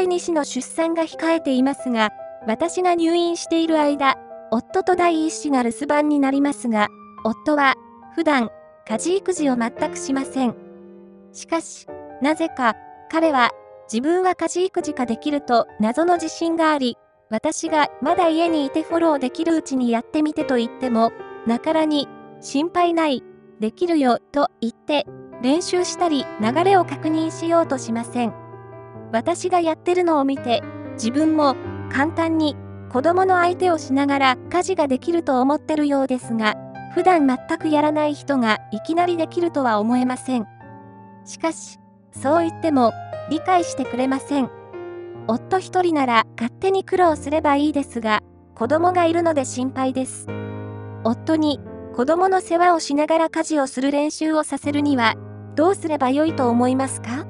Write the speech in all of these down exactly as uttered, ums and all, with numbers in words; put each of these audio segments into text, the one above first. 第に子の出産が控えていますが、私が入院している間、夫と第いち子が留守番になりますが、夫は普段家事育児を全くしません。しかし、なぜか彼は自分は家事育児ができると謎の自信があり、私がまだ家にいてフォローできるうちにやってみてと言っても、輩に心配ない、できるよと言って練習したり流れを確認しようとしません。私がやってるのを見て、自分も簡単に子供の相手をしながら家事ができると思ってるようですが、普段全くやらない人がいきなりできるとは思えません。しかし、そう言っても理解してくれません。夫一人なら勝手に苦労すればいいですが、子供がいるので心配です。夫に子供の世話をしながら家事をする練習をさせるにはどうすればよいと思いますか？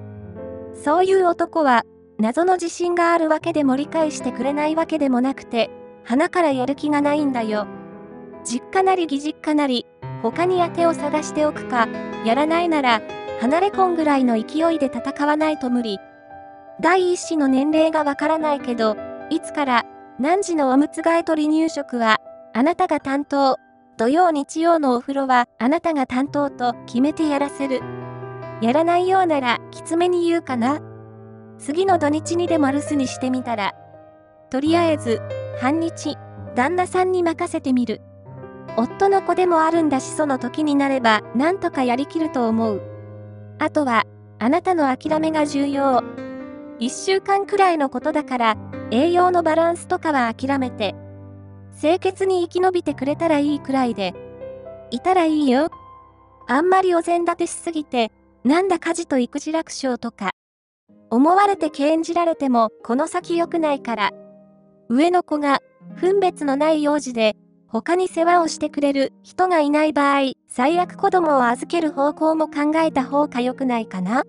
そういう男は謎の自信があるわけでも理解してくれないわけでもなくて、鼻からやる気がないんだよ。実家なり義実家なり、他に当てを探しておくか、やらないなら離れ婚ぐらいの勢いで戦わないと無理。第一子の年齢がわからないけど、いつから何時のおむつ替えと離乳食はあなたが担当、土曜日曜のお風呂はあなたが担当と決めてやらせる。やらないようならきつめに言うかな。次の土日にでも留守にしてみたら。とりあえず半日旦那さんに任せてみる。夫の子でもあるんだし、その時になればなんとかやりきると思う。あとはあなたの諦めが重要。いっしゅうかんくらいのことだから、栄養のバランスとかは諦めて、清潔に生き延びてくれたらいいくらいでいたらいいよ。あんまりお膳立てしすぎて、なんだ家事と育児楽勝とか思われて軽んじられてもこの先良くないから。上の子が分別のない幼児で他に世話をしてくれる人がいない場合、最悪子供を預ける方向も考えた方が良くないかな。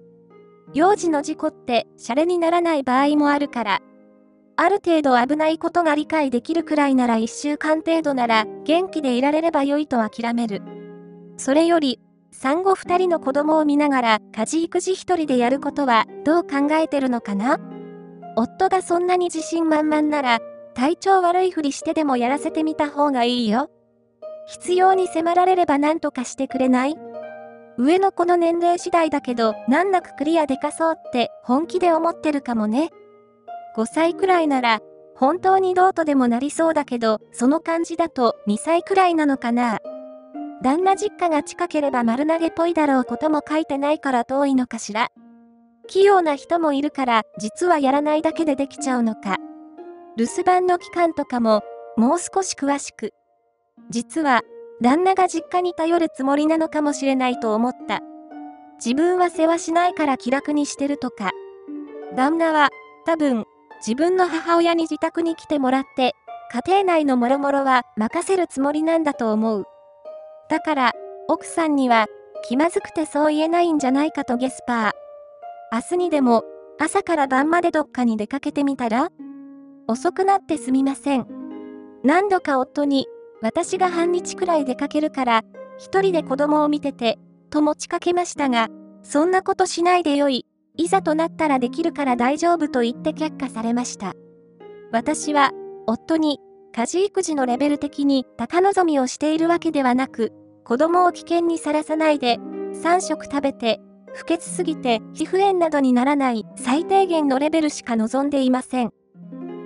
幼児の事故ってシャレにならない場合もあるから、ある程度危ないことが理解できるくらいならいっしゅうかん程度なら元気でいられれば良いと諦める。それより産後ふたりの子供を見ながら家事育児ひとりでやることはどう考えてるのかな。夫がそんなに自信満々なら、体調悪いふりしてでもやらせてみた方がいいよ。必要に迫られれば何とかしてくれない？上の子の年齢次第だけど、難なくクリアでかそうって本気で思ってるかもね。ごさいくらいなら本当にどうとでもなりそうだけど、その感じだとにさいくらいなのかな。旦那実家が近ければ丸投げっぽいだろうことも書いてないから遠いのかしら。器用な人もいるから、実はやらないだけでできちゃうのか。留守番の期間とかももう少し詳しく。実は旦那が実家に頼るつもりなのかもしれないと思った。自分は世話しないから気楽にしてるとか。旦那は多分自分の母親に自宅に来てもらって、家庭内のもろもろは任せるつもりなんだと思う。だから奥さんには気まずくてそう言えないんじゃないかとゲスパー。明日にでも朝から晩までどっかに出かけてみたら？遅くなってすみません。何度か夫に、私が半日くらい出かけるから一人で子供を見ててと持ちかけましたが、そんなことしないでよい、いざとなったらできるから大丈夫と言って却下されました。私は夫に家事育児のレベル的に高望みをしているわけではなく、子供を危険にさらさないで、さん食食べて、不潔すぎて皮膚炎などにならない最低限のレベルしか望んでいません。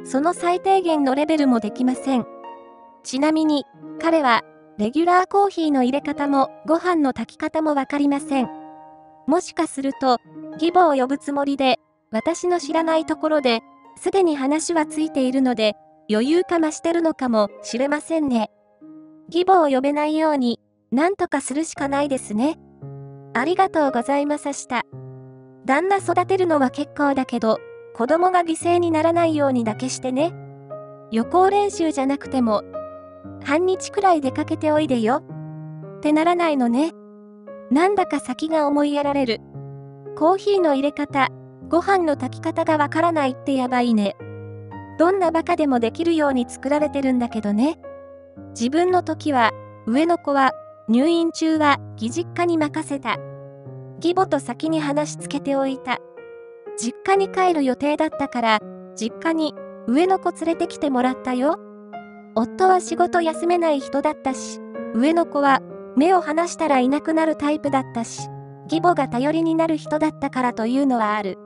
その最低限のレベルもできません。ちなみに、彼はレギュラーコーヒーの入れ方もご飯の炊き方もわかりません。もしかすると、義母を呼ぶつもりで、私の知らないところで、すでに話はついているので、余裕かましてるのかもしれませんね。義母を呼べないように、なんとかするしかないですね。ありがとうございました。旦那育てるのは結構だけど、子供が犠牲にならないようにだけしてね。予行練習じゃなくても、半日くらい出かけておいでよ。ってならないのね。なんだか先が思いやられる。コーヒーの入れ方、ご飯の炊き方がわからないってやばいね。どんなバカでもできるように作られてるんだけどね。自分の時は、上の子は、入院中は義実家に任せた。義母と先に話しつけておいた。実家に帰る予定だったから、実家に上の子連れてきてもらったよ。夫は仕事休めない人だったし、上の子は目を離したらいなくなるタイプだったし、義母が頼りになる人だったからというのはある。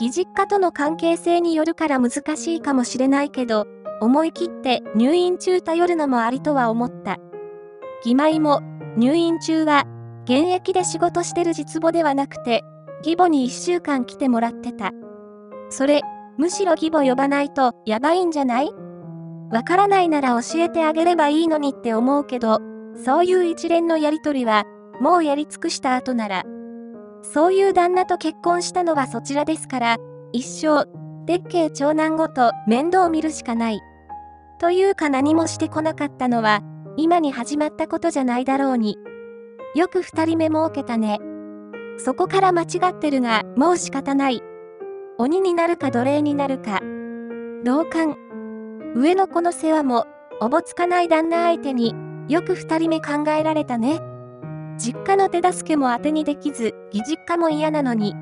義実家との関係性によるから難しいかもしれないけど、思い切って入院中頼るのもありとは思った。義妹も入院中は現役で仕事してる実母ではなくて、義母にいっしゅうかん来てもらってた。それ、むしろ義母呼ばないとやばいんじゃない？わからないなら教えてあげればいいのにって思うけど、そういう一連のやりとりは、もうやり尽くした後なら。そういう旦那と結婚したのはそちらですから、一生、でっけえ長男ごと面倒見るしかない。というか何もしてこなかったのは、今に始まったことじゃないだろうに。よく二人目儲けたね。そこから間違ってるが、もう仕方ない。鬼になるか奴隷になるか。同感。上の子の世話も、おぼつかない旦那相手によく二人目考えられたね。実家の手助けも当てにできず、義実家も嫌なのに。